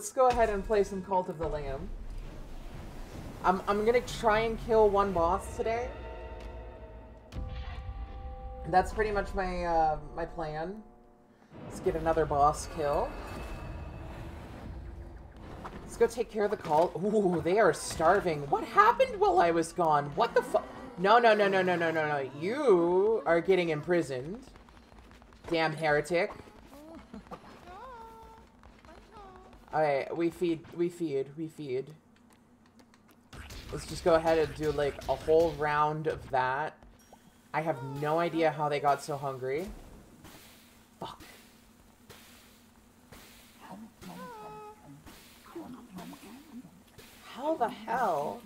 let's go ahead and play some Cult of the Lamb. I'm gonna try and kill one boss today. That's pretty much my my plan. Let's get another boss kill. Let's go take care of the cult. Ooh, they are starving. What happened while I was gone? What the fuck? No, no, no, no, no, no, no, no. You are getting imprisoned. Damn heretic. Alright, we feed. Let's just go ahead and do like a whole round of that. I have no idea how they got so hungry. Fuck. How the hell?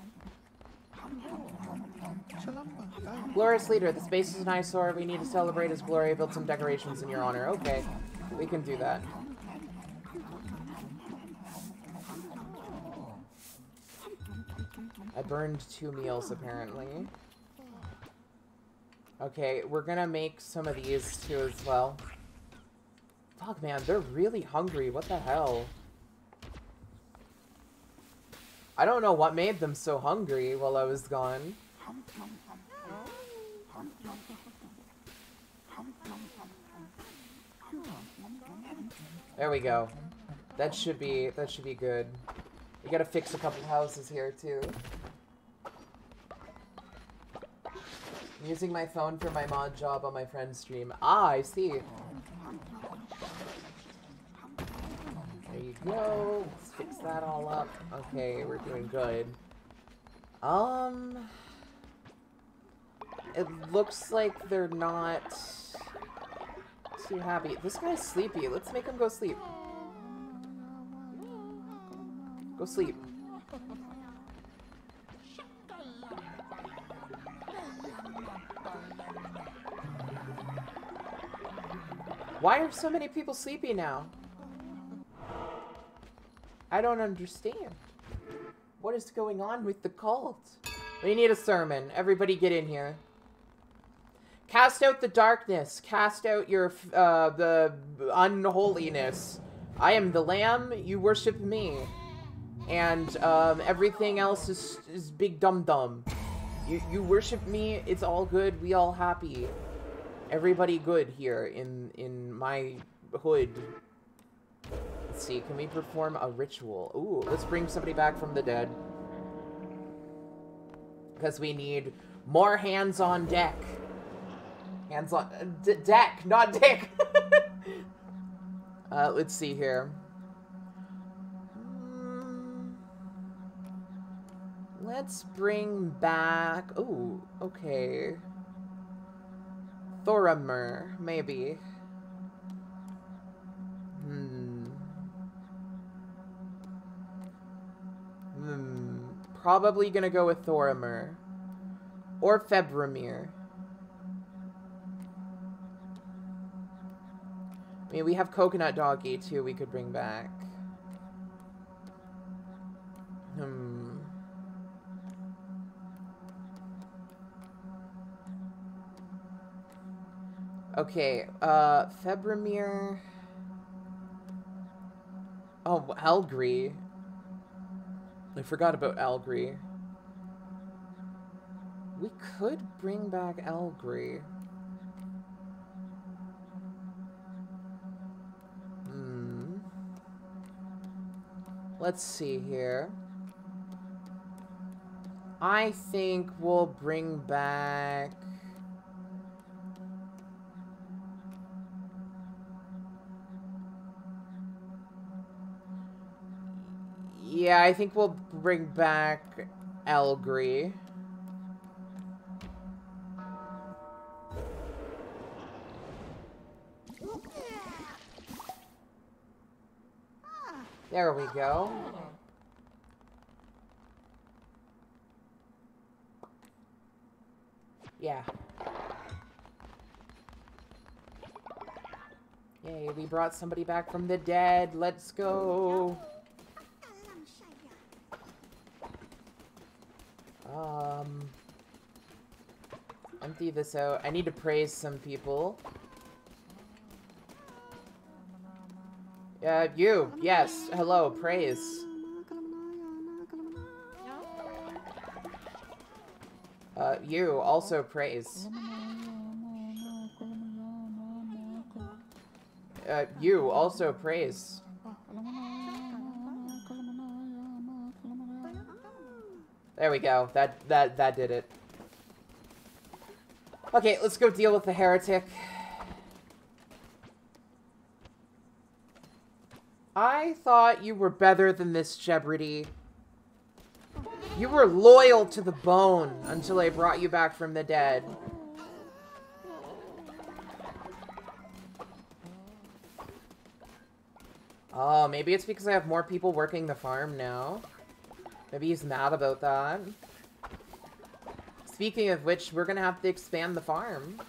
Glorious leader, the space is an eyesore. We need to celebrate his glory. Build some decorations in your honor. Okay, we can do that. I burned 2 meals, apparently. Okay, we're gonna make some of these, too, as well. Fuck, man, they're really hungry. What the hell? I don't know what made them so hungry while I was gone. There we go. That should be good. We gotta fix a couple houses here, too. I'm using my phone for my mod job on my friend's stream. Ah, I see. There you go. Let's fix that all up. Okay, we're doing good. It looks like they're not too happy. This guy's sleepy. Let's make him go sleep. Go sleep. Why are so many people sleepy now? I don't understand. What is going on with the cult? We need a sermon. Everybody get in here. Cast out the darkness. Cast out your, the unholiness. I am the lamb. You worship me. And, everything else is big dum-dum. You worship me. It's all good. We all happy. Everybody good here in my hood. Let's see, can we perform a ritual? Ooh, let's bring somebody back from the dead. Because we need more hands on deck. Hands on... deck, not dick! Let's see here. Let's bring back... Ooh, okay... Thorimer, maybe. Probably gonna go with Thorimer. Or Febromir. I mean, we have Coconut Doggy, too, we could bring back. Okay, Febromir... Oh, Elgri. I forgot about Elgri. We could bring back Elgri. Let's see here. I think we'll bring back... Yeah, I think we'll bring back Elgri. There we go. Yeah. Yay, we brought somebody back from the dead. Let's go. Empty this out. I need to praise some people. You. Yes. Hello. Praise. You. Also praise. You. Also praise. There we go. That did it. Okay, let's go deal with the heretic. I thought you were better than this, Jeopardy. You were loyal to the bone until I brought you back from the dead. Oh, maybe it's because I have more people working the farm now. Maybe he's mad about that. Speaking of which, we're gonna have to expand the farm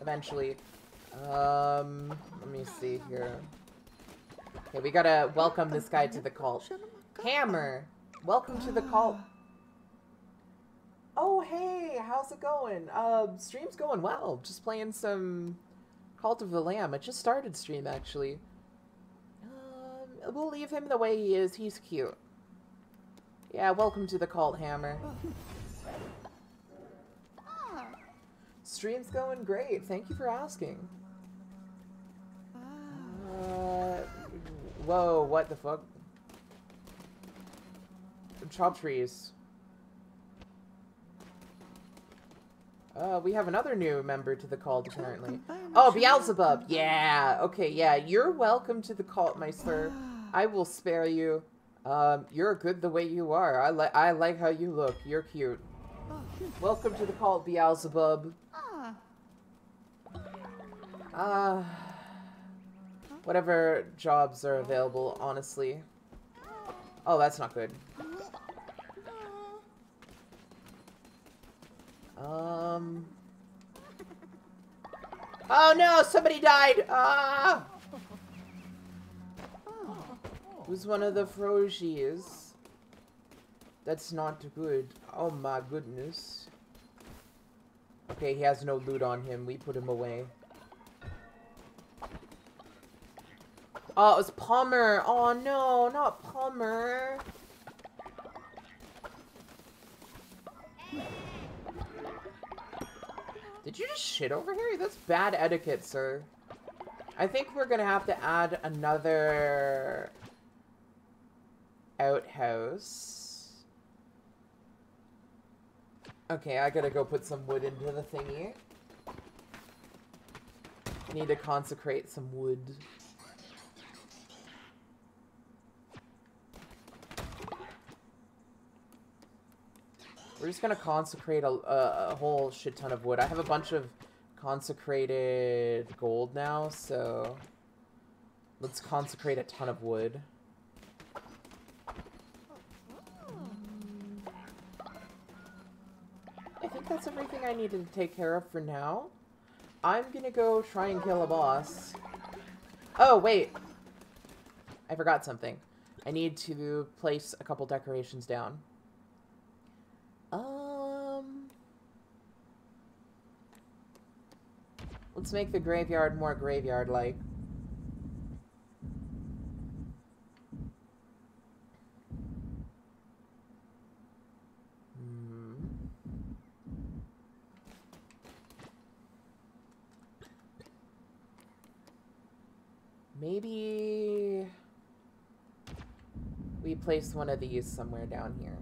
eventually. Let me see here. Okay, we gotta welcome this guy to the cult. Hammer! Welcome to the cult. Oh, hey! How's it going? Stream's going well. Just playing some Cult of the Lamb. I just started stream, actually. We'll leave him the way he is. He's cute. Yeah, welcome to the cult, Hammer. Stream's going great. Thank you for asking. Whoa, what the fuck? Chop trees. We have another new member to the cult, apparently. Oh, Beelzebub! Yeah! Okay, yeah, you're welcome to the cult, my sir. I will spare you. You're good the way you are. I like how you look. You're cute. Welcome to the cult, Beelzebub. Whatever jobs are available, honestly. Oh, that's not good. Oh no! Somebody died! Ah! It was one of the Frojis. That's not good. Oh my goodness. Okay, he has no loot on him. We put him away. Oh, it was Palmer. Oh no, not Palmer. Did you just shit over here? That's bad etiquette, sir. I think we're gonna have to add another outhouse. Okay, I gotta go put some wood into the thingy. Need to consecrate some wood. We're just gonna consecrate a whole shit ton of wood. I have a bunch of consecrated gold now, so let's consecrate a ton of wood. I think that's everything I needed to take care of for now. I'm gonna go try and kill a boss. Oh, wait. I forgot something. I need to place a couple decorations down. Let's make the graveyard more graveyard-like. Maybe we place one of these somewhere down here.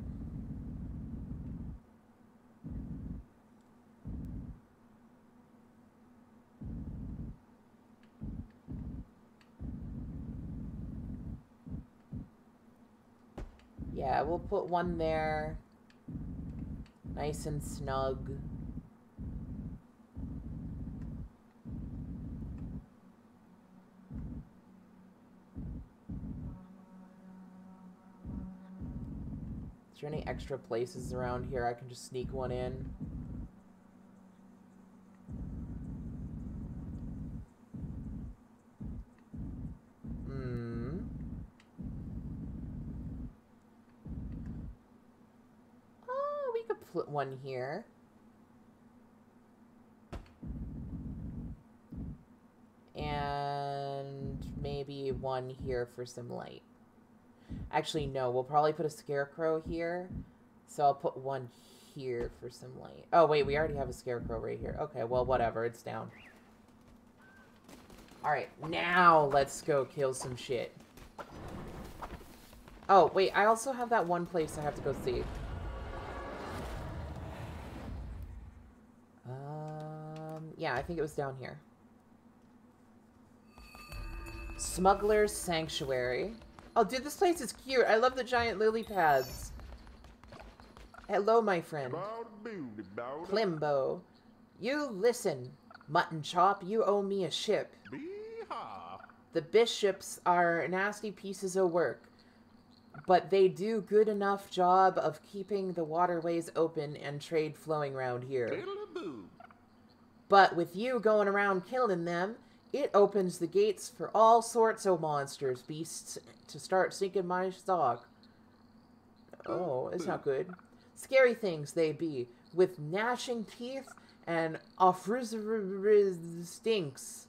Yeah, we'll put one there, nice and snug. Is there any extra places around here I can just sneak one in? One here. And maybe one here for some light. Actually, no, we'll probably put a scarecrow here. So I'll put one here for some light. Oh, wait, we already have a scarecrow right here. Okay, well, whatever. It's down. Alright, now let's go kill some shit. Oh, wait, I also have that one place I have to go see. Yeah, I think it was down here. Smuggler's Sanctuary. Oh, dude, this place is cute. I love the giant lily pads. Hello, my friend. Plimbo. You listen, Muttonchop. You owe me a ship. The bishops are nasty pieces of work, but they do good enough job of keeping the waterways open and trade flowing round here. But with you going around killing them, it opens the gates for all sorts of monsters, beasts, to start sinking my stock. Oh, it's not good. Scary things they be, with gnashing teeth and stinks,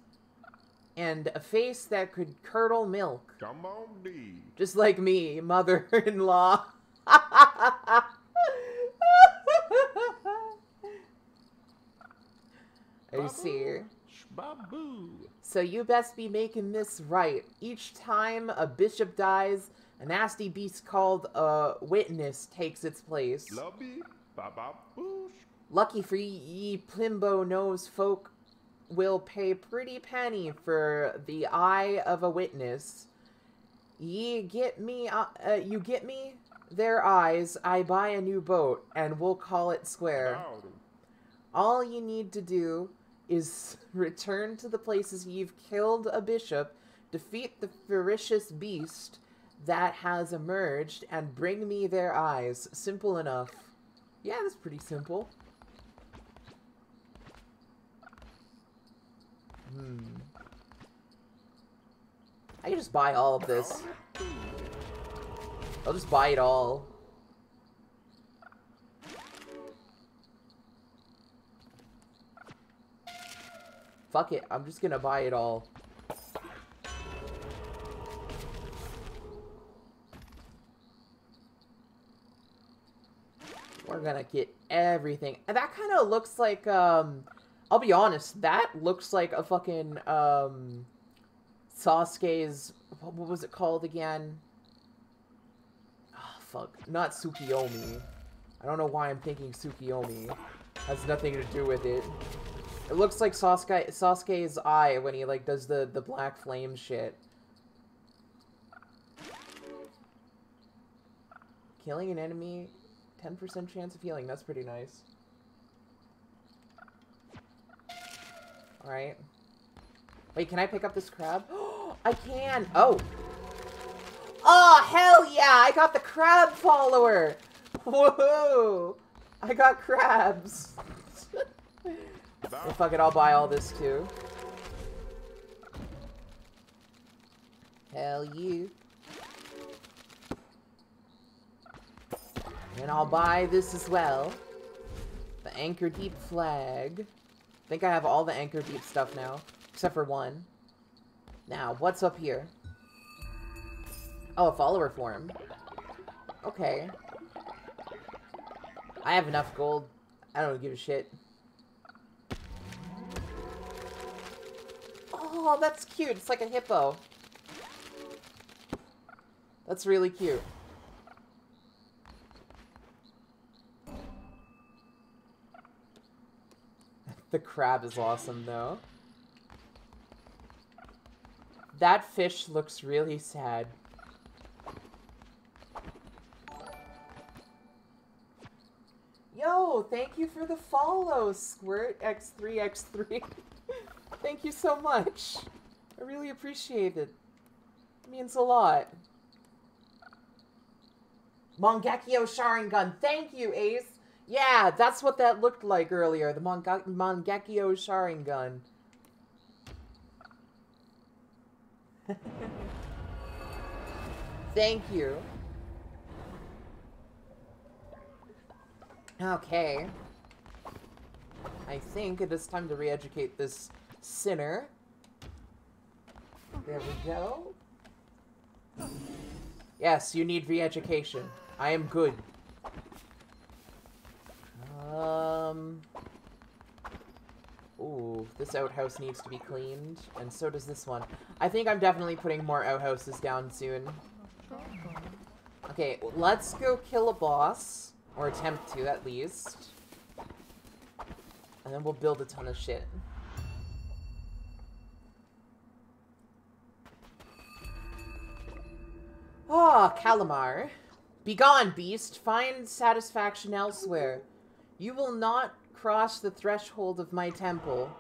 and a face that could curdle milk. Come on, D. Just like me, mother-in-law. I see. So you best be making this right. Each time a bishop dies, a nasty beast called a witness takes its place. Lucky for ye, Plimbo knows folk will pay pretty penny for the eye of a witness. Ye get me, you get me their eyes, I buy a new boat, and we'll call it square. All you need to do is return to the places you've killed a bishop, defeat the ferocious beast that has emerged, and bring me their eyes. Simple enough. Yeah, that's pretty simple. I can just buy all of this. I'll just buy it all. Fuck it, I'm just gonna buy it all. We're gonna get everything. And that kind of looks like, I'll be honest, that looks like a fucking, Sasuke's, what was it called again? Oh, fuck. Not Tsukiyomi. I don't know why I'm thinking Tsukiyomi. Has nothing to do with it. It looks like Sasuke's eye when he, like, does the black flame shit. Killing an enemy, 10% chance of healing. That's pretty nice. Alright. Wait, can I pick up this crab? I can! Oh! Oh, hell yeah! I got the crab follower! Whoa! I got crabs! Well, fuck it, I'll buy all this too. Hell you. And I'll buy this as well. The Anchor Deep flag. I think I have all the Anchor Deep stuff now. Except for one. Now, what's up here? Oh, a follower form. Okay. I have enough gold. I don't give a shit. Oh, that's cute. It's like a hippo. That's really cute. The crab is awesome, though. That fish looks really sad. Yo, thank you for the follow, SquirtX3X3. Thank you so much. I really appreciate it. It means a lot. Mangekyo Sharingan. Thank you, Ace. Yeah, that's what that looked like earlier. The Mangekyo Sharingan. Thank you. Okay. I think it is time to re-educate this sinner. There we go. Yes, you need re-education. I am good. Ooh, this outhouse needs to be cleaned, and so does this one. I think I'm definitely putting more outhouses down soon. Okay, let's go kill a boss. Or attempt to, at least. And then we'll build a ton of shit. Ah, oh, Calamar. Begone, beast. Find satisfaction elsewhere. You will not cross the threshold of my temple.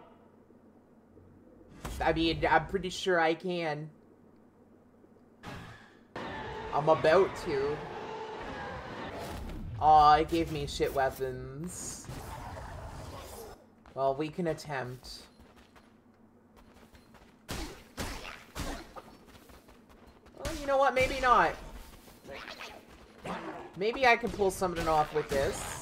I mean, I'm pretty sure I can. I'm about to. Aw, it gave me shit weapons. Well, we can attempt. Well, you know what? Maybe not. Maybe I can pull something off with this.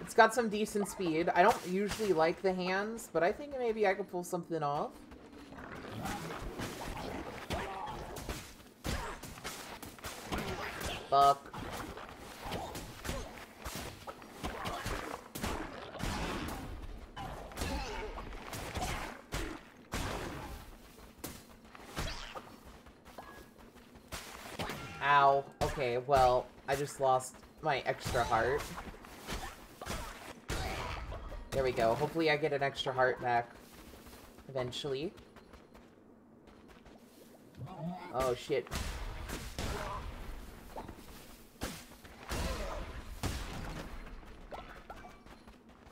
It's got some decent speed. I don't usually like the hands, but I think maybe I can pull something off. Fuck. Ow. Okay, well, I just lost my extra heart. There we go. Hopefully I get an extra heart back. Eventually. Oh, shit.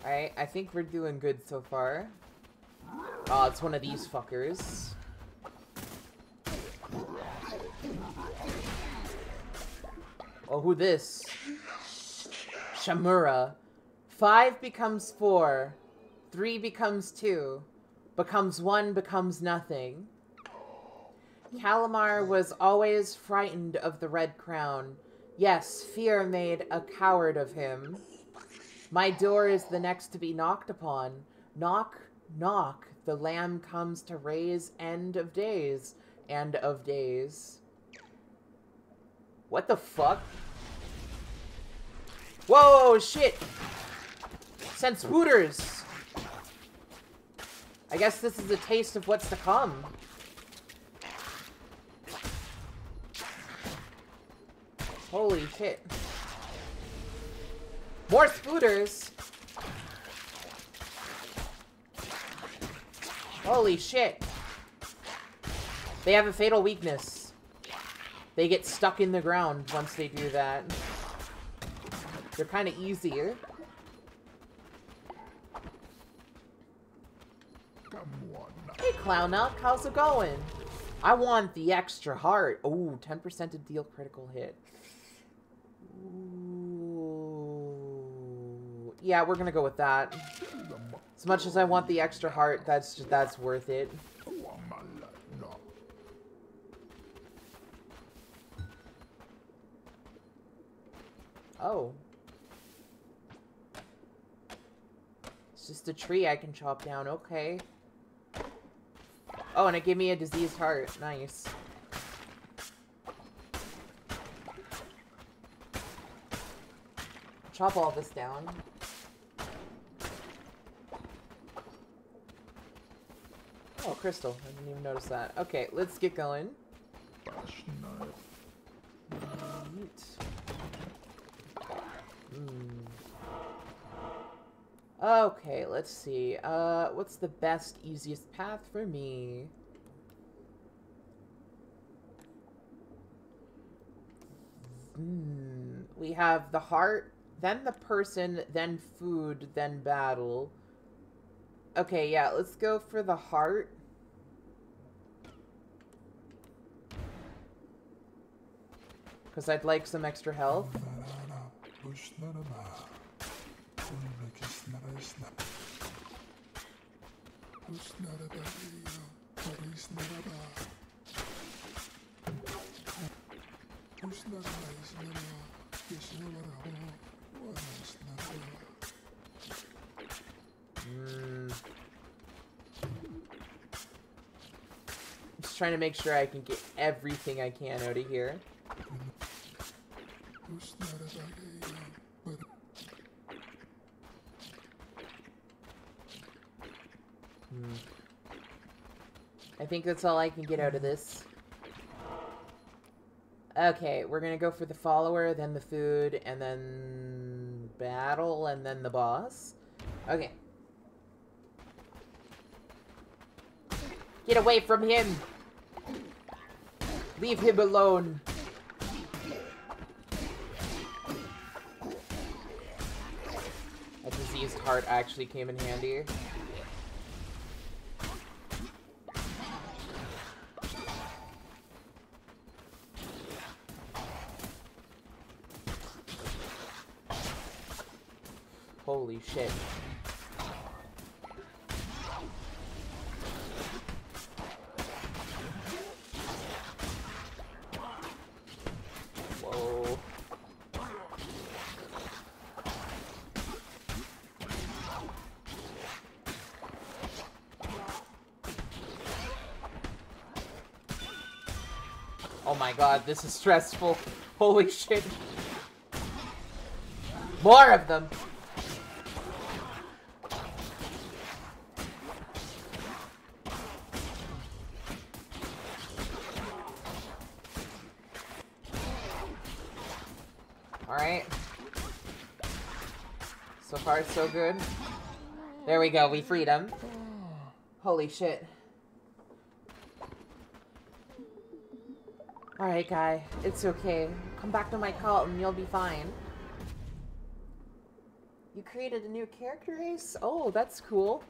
Alright, I think we're doing good so far. Oh, it's one of these fuckers. Oh, who this? Shamura. 5 becomes 4. 3 becomes 2. Becomes 1 becomes nothing. Calamar was always frightened of the Red Crown. Yes, fear made a coward of him. My door is the next to be knocked upon. Knock, knock. The lamb comes to raise end of days. End of days. What the fuck? Whoa, shit! Send spooters! I guess this is a taste of what's to come. Holy shit. More spooters! Holy shit. They have a fatal weakness. They get stuck in the ground once they do that. They're kind of easier. Hey, Clownock, how's it going? I want the extra heart. Ooh, 10% to deal critical hit. Ooh. Yeah, we're gonna go with that. As much as I want the extra heart, that's worth it. Oh. It's just a tree I can chop down. Okay. Oh, and it gave me a diseased heart. Nice. Chop all this down. Oh, crystal. I didn't even notice that. Okay, let's get going. Neat. Okay, let's see. What's the best, easiest path for me? We have the heart, then the person, then food, then battle. Okay, yeah, let's go for the heart. Because I'd like some extra health. Just trying to make sure I can get everything I can out of here. was not as I am, but... I think that's all I can get out of this. Okay, we're gonna go for the follower, then the food, and then... battle, and then the boss. Okay. Get away from him! Leave him alone! A diseased heart actually came in handy. Holy shit. Whoa. Oh my god, this is stressful. Holy shit. More of them. So good. There we go. We freed him. Holy shit. Alright, guy. It's okay. Come back to my cult and you'll be fine. You created a new character race? Oh, that's cool.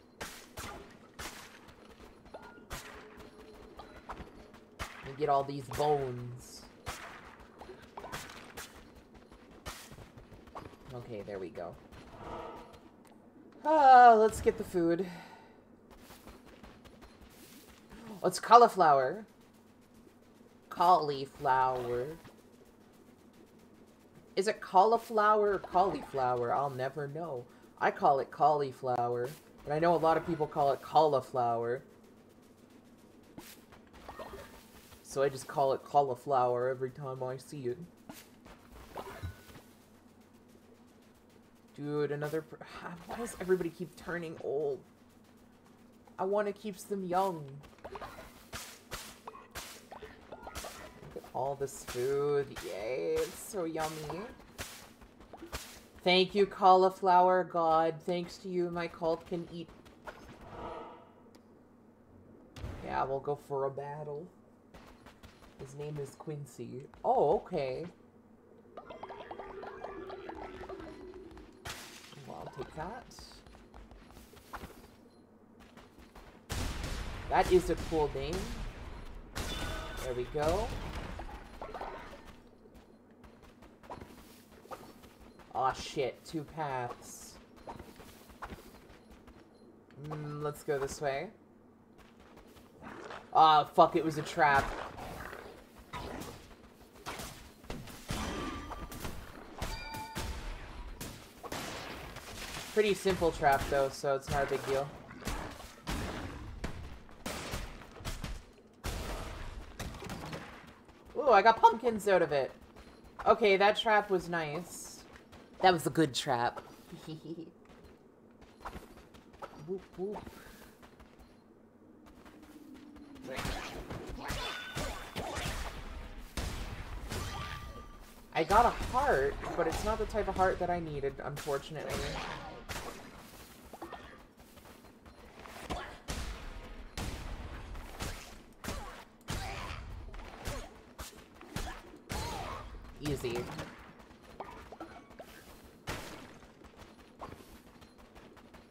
You get all these bones. Okay, there we go. Let's get the food. Oh, it's cauliflower. Cauliflower. Is it cauliflower or cauliflower? I'll never know. I call it cauliflower, but I know a lot of people call it cauliflower. So I just call it cauliflower every time I see it. Dude, another... Why does everybody keep turning old? I want to keep them young. Look at all this food. Yay, it's so yummy. Thank you, cauliflower god. Thanks to you, my cult can eat. Yeah, we'll go for a battle. His name is Quincy. Oh, okay. Take that. That is a cool name. There we go. Aw, shit. Two paths. Let's go this way. Ah, fuck. It was a trap. Pretty simple trap though, so it's not a big deal. Ooh, I got pumpkins out of it. Okay, that trap was nice. That was a good trap. Whoop, whoop. I got a heart, but it's not the type of heart that I needed, unfortunately. Easy.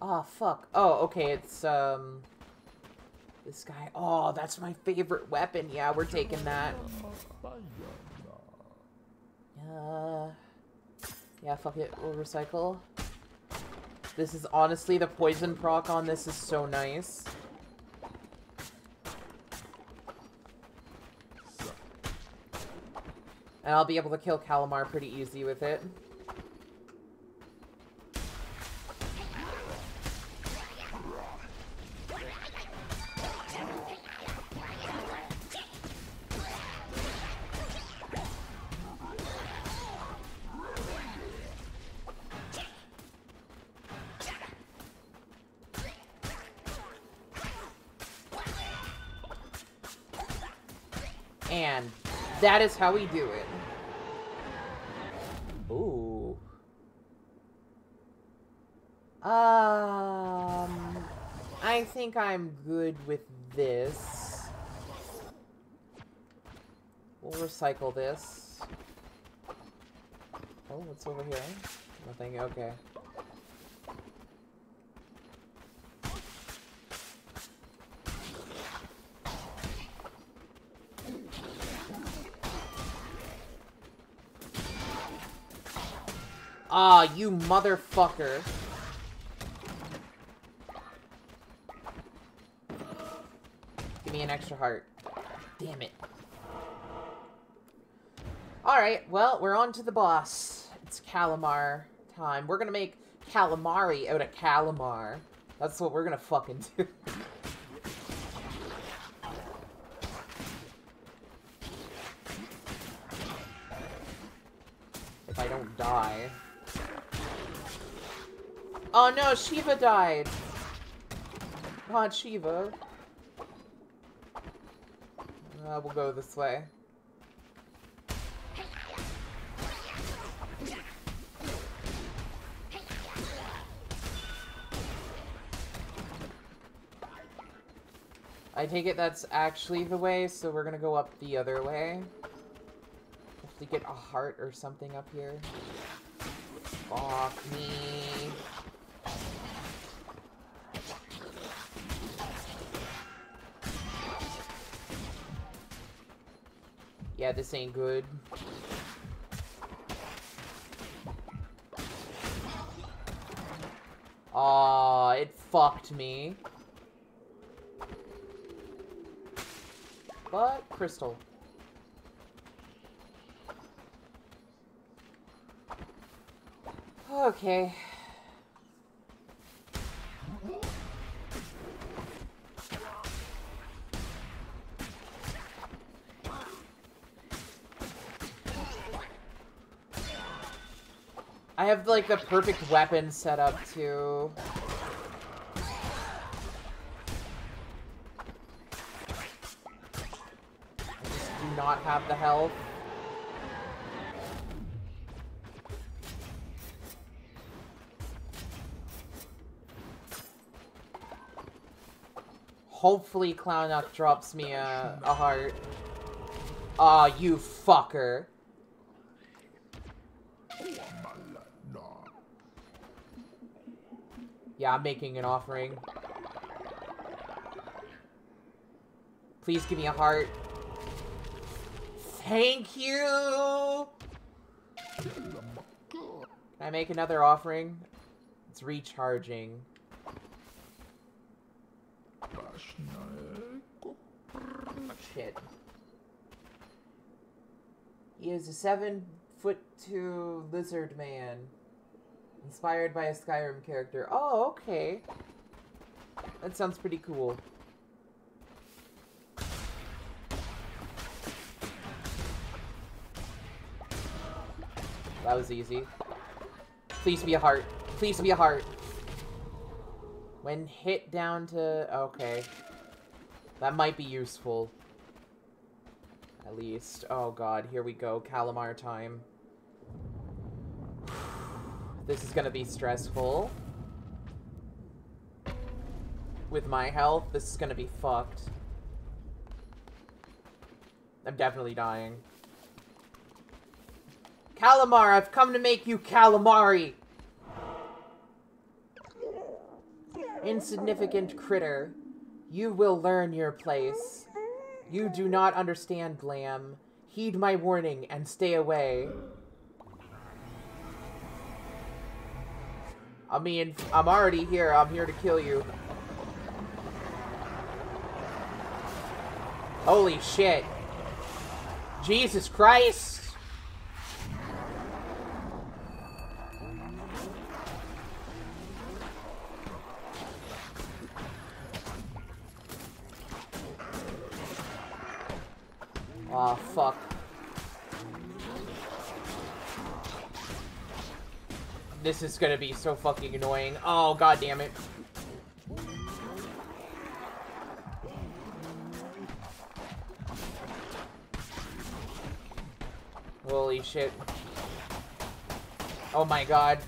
Oh, fuck. Oh, okay, it's, this guy. Oh, that's my favorite weapon. Yeah, we're taking that. Yeah, fuck it. We'll recycle. This is honestly, the poison proc on this is so nice. And I'll be able to kill Calamar pretty easy with it. And that is how we do it. Ooh. I think I'm good with this. We'll recycle this. Oh, what's over here? Nothing, okay. Ah, you motherfucker. Give me an extra heart. Damn it. Alright, well, we're on to the boss. It's Calamar time. We're gonna make calamari out of Calamar. That's what we're gonna fucking do. If I don't die. Oh no, Shiva died. God, Shiva. We'll go this way. I take it that's actually the way, so we're gonna go up the other way. Have to get a heart or something up here. Fuck me. Yeah, this ain't good. Aw, it fucked me. But, crystal. Okay. I have, like, the perfect weapon set up, too. I just do not have the health. Hopefully, Clownock drops me a heart. Aw, you fucker. Yeah, I'm making an offering. Please give me a heart. Thank you! Can I make another offering? It's recharging. Shit. He is a 7'2" lizard man. Inspired by a Skyrim character. Oh, okay. That sounds pretty cool. That was easy. Please be a heart. Please be a heart. When hit down to... Okay. That might be useful. At least. Oh god, here we go. Calamar time. This is gonna be stressful. With my health, this is gonna be fucked. I'm definitely dying. Calamar, I've come to make you calamari! Insignificant critter. You will learn your place. You do not understand, Glam. Heed my warning and stay away. I mean, I'm already here. I'm here to kill you. Holy shit. Jesus Christ! Aw, fuck. This is gonna be so fucking annoying. Oh, god damn it. Holy shit. Oh my god.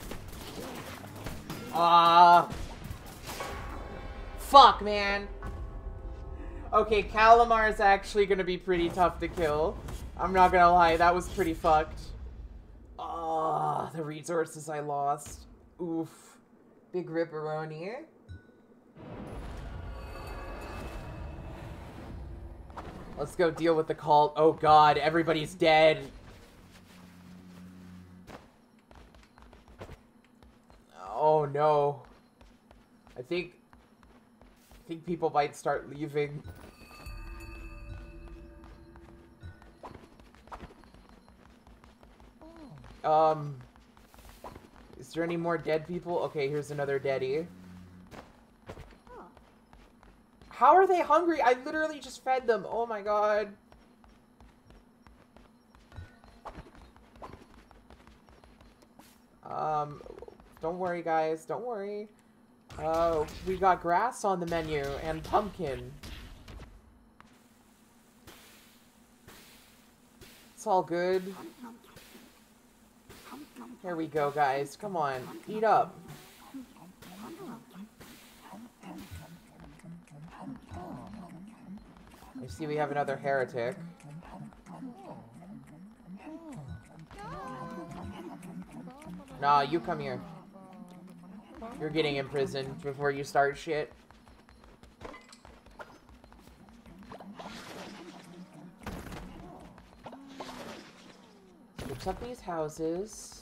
Fuck, man. Okay, Calamar is actually gonna be pretty tough to kill. I'm not gonna lie, that was pretty fucked. Ah, the resources I lost. Oof. Big ripperoni. Let's go deal with the cult. Oh god, everybody's dead. Oh no. I think people might start leaving. Oh. Is there any more dead people? Okay, here's another deadie. Huh. How are they hungry? I literally just fed them. Oh my god. Don't worry, guys. Don't worry. Oh, we got grass on the menu and pumpkin. It's all good. Here we go, guys. Come on. Eat up. You see, we have another heretic. Nah, you come here. You're getting imprisoned before you start shit. Fix up these houses.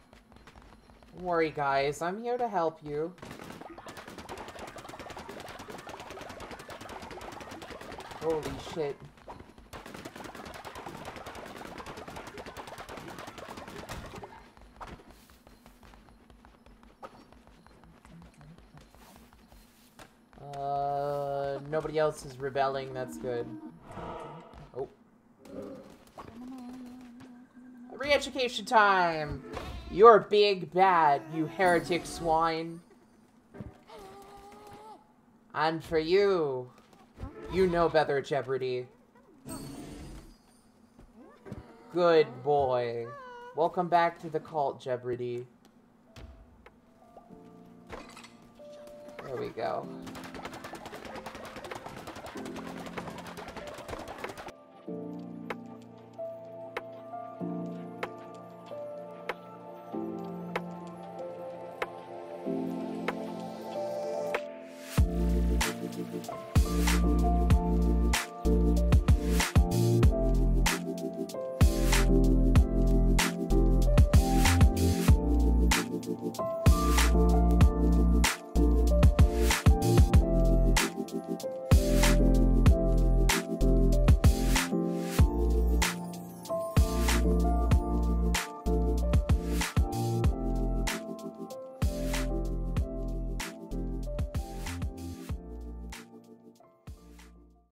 Don't worry, guys. I'm here to help you. Holy shit. Nobody else is rebelling, that's good. Oh. Re-education time! You're big bad, you heretic swine. And for you, you know better, Jeopardy. Good boy. Welcome back to the cult, Jeopardy. There we go.